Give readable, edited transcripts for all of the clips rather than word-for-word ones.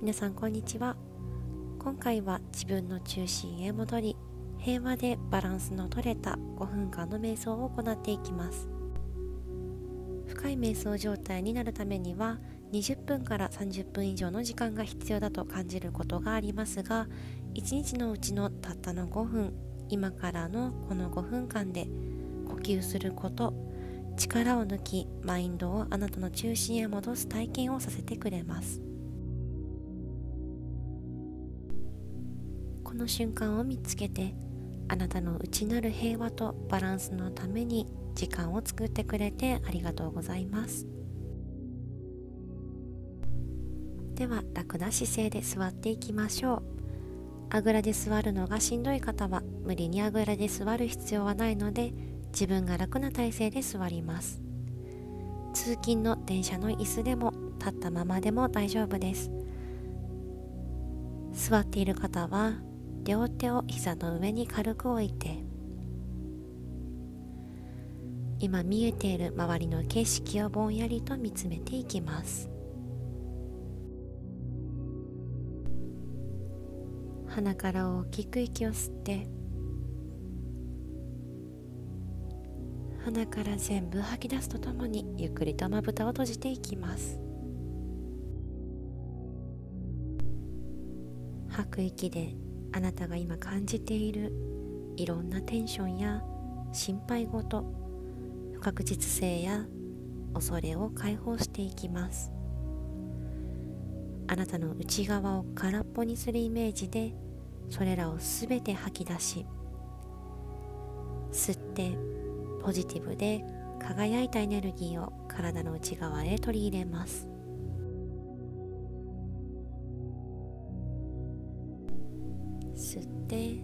皆さんこんにちは。今回は自分の中心へ戻り、平和でバランスのとれた5分間の瞑想を行っていきます。深い瞑想状態になるためには20分から30分以上の時間が必要だと感じることがありますが、1日のうちのたったの5分、今からのこの5分間で呼吸すること、力を抜きマインドをあなたの中心へ戻す体験をさせてくれます。この瞬間を見つけて、あなたの内なる平和とバランスのために時間を作ってくれてありがとうございます。では楽な姿勢で座っていきましょう。あぐらで座るのがしんどい方は無理にあぐらで座る必要はないので、自分が楽な体勢で座ります。通勤の電車の椅子でも立ったままでも大丈夫です。座っている方は両手を膝の上に軽く置いて、今見えている周りの景色をぼんやりと見つめていきます。鼻から大きく息を吸って、鼻から全部吐き出すとともに、ゆっくりとまぶたを閉じていきます。吐く息であなたが今感じているいろんなテンションや心配事、不確実性や恐れを解放していきます。あなたの内側を空っぽにするイメージで、それらをすべて吐き出し、吸ってポジティブで輝いたエネルギーを体の内側へ取り入れます。吸って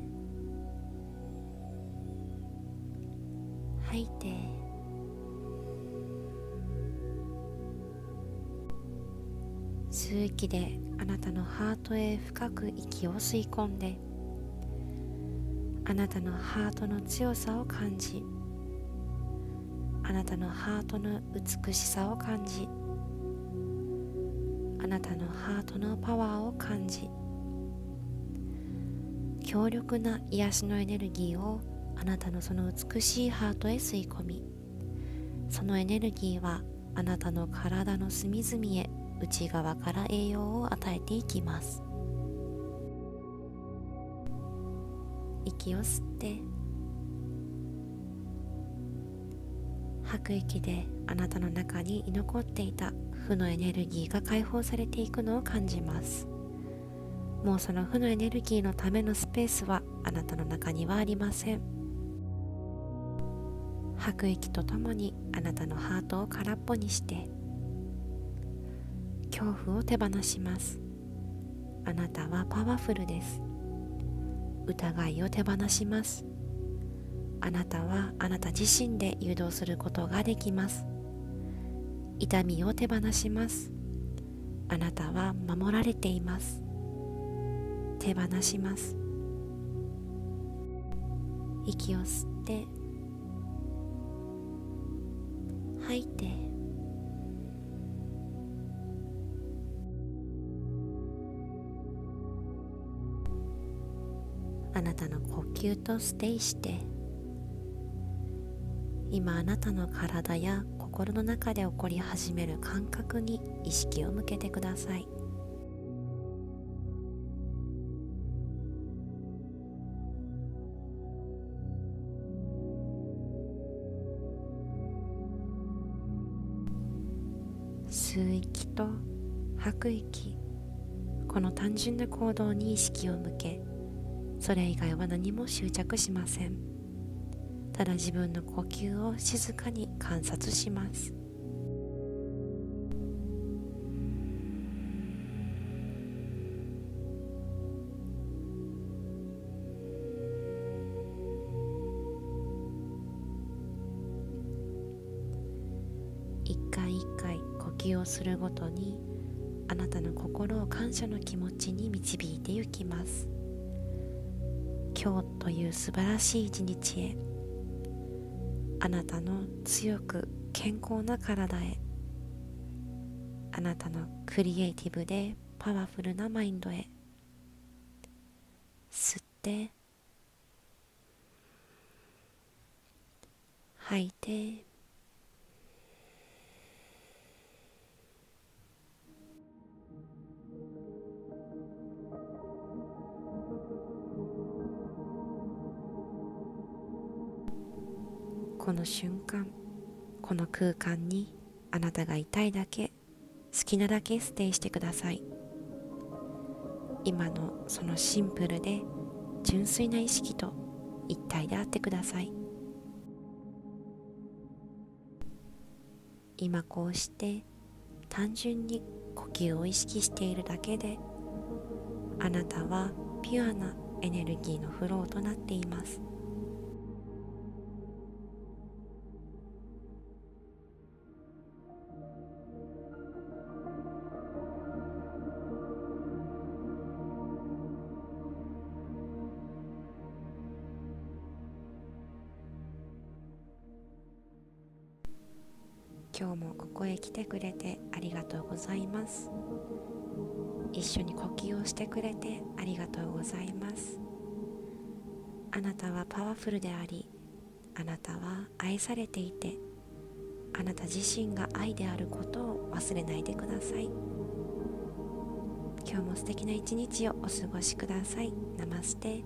吐いて、吸う息であなたのハートへ深く息を吸い込んで、あなたのハートの強さを感じ、あなたのハートの美しさを感じ、あなたのハートのパワーを感じ、強力な癒しのエネルギーをあなたのその美しいハートへ吸い込み、そのエネルギーはあなたの体の隅々へ内側から栄養を与えていきます。息を吸って吐く息であなたの中に居残っていた負のエネルギーが解放されていくのを感じます。もうその負のエネルギーのためのスペースはあなたの中にはありません。吐く息とともにあなたのハートを空っぽにして、恐怖を手放します。あなたはパワフルです。疑いを手放します。あなたはあなた自身で誘導することができます。痛みを手放します。あなたは守られています。手放します。息を吸って吐いて、あなたの呼吸とステイして、今あなたの体や心の中で起こり始める感覚に意識を向けてください。吸う息と吐く息、この単純な行動に意識を向け、それ以外は何も執着しません。ただ自分の呼吸を静かに観察します。一回一回呼吸をするごとに、あなたの心を感謝の気持ちに導いてゆきます。今日という素晴らしい一日へ、あなたの強く健康な体へ、あなたのクリエイティブでパワフルなマインドへ。吸って吐いて、この瞬間、この空間にあなたがいたいだけ、好きなだけステイしてください。今のそのシンプルで純粋な意識と一体であってください。今こうして単純に呼吸を意識しているだけで、あなたはピュアなエネルギーのフローとなっています。今日もここへ来てくれてありがとうございます。一緒に呼吸をしてくれてありがとうございます。あなたはパワフルであり、あなたは愛されていて、あなた自身が愛であることを忘れないでください。今日も素敵な一日をお過ごしください。ナマステ。